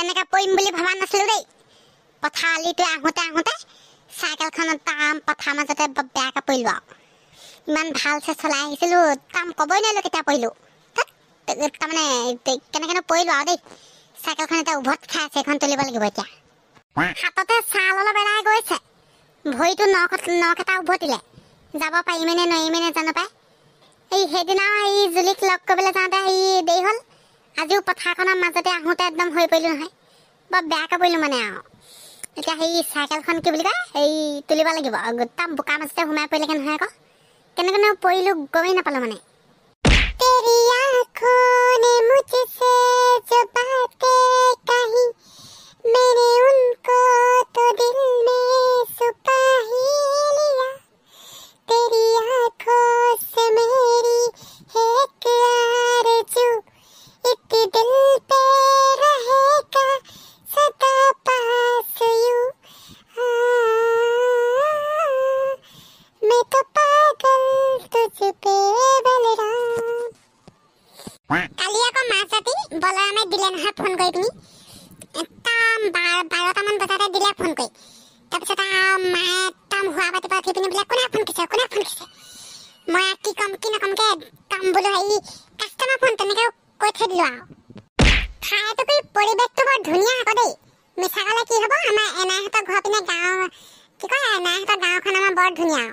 এনেকা পইম বুলি ভাবা নাছিল রে পথালিতে আহতে আহতে সাইকেলখন তাম পথা মাজতে বেকা পইলো ইমান ভালসে চলাই আহিছিল তাম কবই নাই লকেটা পইলো তা মানে কেনে কেনে পইলো আদে সাইকেলখনতে উভত খাইছে এখন তুলিব লাগিব এতিয়া হাততে ছালল বেলাই গৈছে ভইটো নকটা উভতিলে যাব পাইমেনে নইমেনে জানো পাই এই হেদিনা এই জুলিক লক কবলে যাওঁতে এই দেই হল আজিও পথাখনৰ মাজতে আহুতে একদম হৈ পৰিলো নহয় বা বেকা পৰিলো মানে আ এটা হেই সাইকেলখন কি বুলি কয় এই তুলিবা লাগিব গতাম বোকা মাজতে হুমাই পৰিলে কেন হয় আকৌ কেনে কেনে পৰিলো গৱেই না পালো মানে तेरी आँखों ने मुझसे जो बातें कही मैंने उनको तो दिल में छुपा ही लिया तेरी आँखों से मेरी है एक आरज़ू एक दिल पे रहेगा सदा पास यू मैं तो पागल तुझ पे কালিয়া কো মাছাতি বলরামে দিলেন হা ফোন কই পিনি একদম 12টা মান বাজাতে দিলে ফোন কই তারপরটা মা একদম হুয়া বাতি পাতি পিনি বলে কোনা ফোন কিছে মই কি কম কি না কম কে কাম বলো হই কাস্টমার ফোন তনে কই থে দিলা খায় তো কই পরিবেশ তো বড় ধুনিয়া কদে মিছালে কি হবো আমা এনাই হতা ঘর পিনে গাও কি কয় এনাই হতা গাও খানা মা বড় ধুনিয়া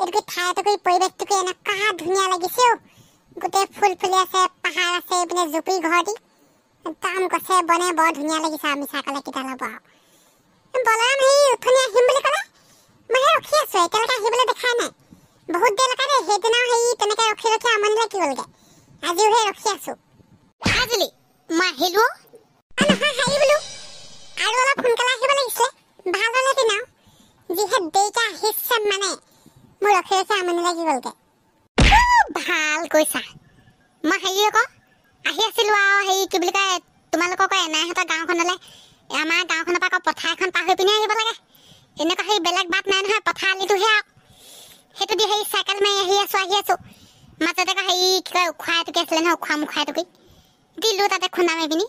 এরকে খায় তো কই পরিবেশ তো কে না কা ধুনিয়া লাগিছে गुटे फूल फुलिया से पहाड़ से इतने जुपी घोड़ी काम कसे बने बहुत धुनिया लगी सा मिसा कले की डाला बा बोला नहीं उठने हिमले कले महे रखिया सो एकल का हिमले दिखाय ना बहुत देर लगा रे हेतना हई तने के रखे अमन ले की बोल गए आज उहे रखिया सो आजली मा हेलो अन हा हाई बोलू आर वाला फोन कला हिमले इसले भालो ले दिना जी हे देका हिस्सा माने मो रखे अमन ले की बोल गए ভাল কইছা মা হেইয়ে ক আহি আছিল আ হেই কি বুলি কয় তোমালোক ক এনা হতা গাঁওখনলে আমা গাঁওখন পাক পথাখন পাহৈ পিনে আহিব লাগে এনে ক হেই বেলেগ বাত নাই নহয় পথালিটো হে হেতু দি হেই সাইকেল মে আহি আছো মাতে ক হেই কি কয় খোৱা তো কেছলে না খোৱা মুখা তো কই দিলু তাতে খুনা মে পিনি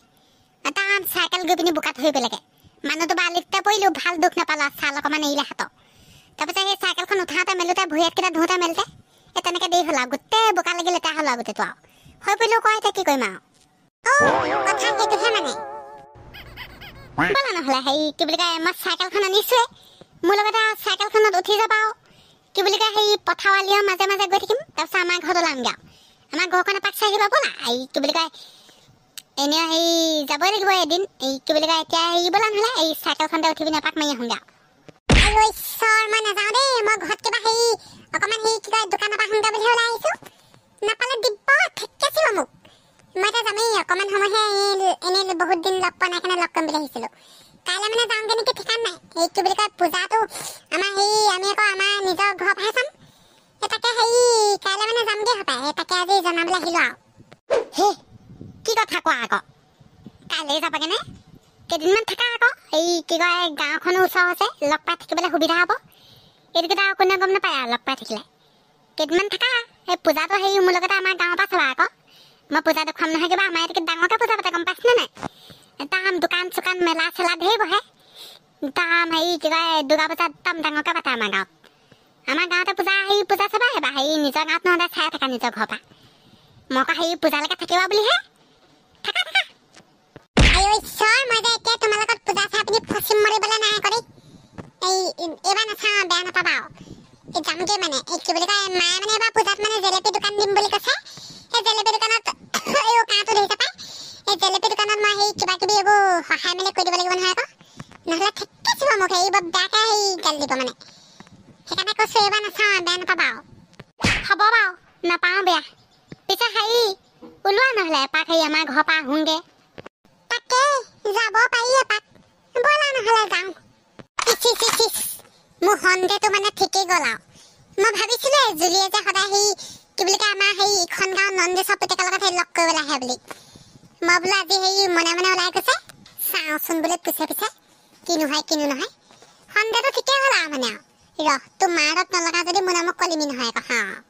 আতাম সাইকেল গৈ পিনি বুকাত হৈ পেলাগে মানে তো বালিকটা পইলো ভাল দুখ না পালা সালক মানে ইলা হাত তারপরে হেই সাইকেলখন উঠাতে মেলুতে ভুয়াত কিটা ধোতা মেলতে এতনেকে দেই হলা গুতে বোকা লাগি লতা হলা গুতে তো হয় পইলো কয় তা কি কই মা ও কথা কি তো হে মানে বলা না হলা হেই কি বলি কা মা সাইকেলখন আনিছে মুলগটা সাইকেলখনত উঠি যাবাও কি বলি কা হেই পথাওয়ালিয়া মাঝে মাঝে গৈ থাকিম তারপর আমা ঘৰলাম গাও আমা ঘৰখনে পাক সাইকেল বলা এই কি বলি কা এনে হেই যাবই লাগিব এদিন এই কি বলি কা এতিয়া এই বলা না হলা এই সাইকেলখন উঠি বিনা পাক মাইয়া হুম গাও আই সর মানে যাও দে মই ঘৰত কিবা হেই অকমান হেই কি কয় দোকানৰ পৰা হুন্দা বুলি ওলাইছো নাপালে দিব্য ঠেককেছিল মোক মইটা জামি অকমান সময় এনে বহুত দিন লগ পোৱা নাই কেনে লগ কম বুলি আহিছিলো কাইলে মানে যাম কেনে কি ঠিকান নাই এই কি বুলি কয় পূজাটো আমাৰ হেই আমি আকৌ আমাৰ নিজৰ ঘৰ পাইছাম এটাকে হেই কাইলে মানে যাম দে হপাই এটাকে আজি জনাবলৈ আহিলো আও হে কি কথা কোৱা আকৌ কাইলে যাবা কেনে কেদিনমান থাকা আকৌ এই কি কয় গাঁওখন উচৰ আছে লগ পাই থাকিবলৈ সুবিধা হ'ব এদিকটা কোনে গম না পায়া লগ পাই থাকিলে কেদিনমান থাকা এই পূজাটো হেই মুলগটা আমাৰ গাঁও পা চবা আকৌ মই পূজা দেখম নহয় কিবা আমাৰ এদিকে ডাঙৰকে পূজা পাতে গম পাছ না নাই তাহাম দোকান চুকান মেলা চেলা ধেই বহে তাহাম হেই কি কয় দুৰ্গা পূজা তাম ডাঙৰকে পাতে আমাৰ গাঁৱতে পূজা হেই পূজা চবা হেবা হেই নিজৰ গাঁৱত নহ'লে চাই থাকা নিজৰ ঘৰ পা মই কা হেই পূজালৈকে থাকিবা বুলি হে থাকা আয়ো সৰ মই যে কে তোমালোক পূজা চাই পিনি ফচিম মৰিবলে নাই কৰি এই এবা না চা বেয়া না পাবা এই জামকে মানে এই কি বুলি কয় মায়ে মানে এবা পূজাত মানে জেলেপি দোকান দিম বুলি কৈছে এই জেলেপি দোকানত এই কাটো দেই পাই এই জেলেপি দোকানত মই এই কিবা কিবি এগো সহায় মানে কই দিব লাগিব নহয় আকৌ নহলে ঠিককে ছিবা মোক এই বব বেয়াকে এই গাল দিব মানে সেখানে কৈছে এবা না চা বেয়া না পাবা হ'ব বাও না পাও বেয়া পিছে হাই উলোৱা নহলে পাক হাই আমাৰ ঘৰ পা হুংগে তাকে যাব পাইয়ে পাক বলা নহলে যাও মোহনদে তো মানে ঠিকই গলাও মই ভাবিছিলো জুলিয়ে যে হদা হেই কি বুলি কা আমাৰ হেই ইখন গাঁও নন্দেশৰ পতেকা লগত হেই লগ কৰিবলে আহে বুলি মই বোলা আজি হেই মনে ওলাই গৈছে চাওচোন বুলি পিছে কিনো নহয় হন্দে তো ঠিকই হলা মানে ৰ তো মাৰত নলগা যদি মনে মোক কলিমি নহয় কথা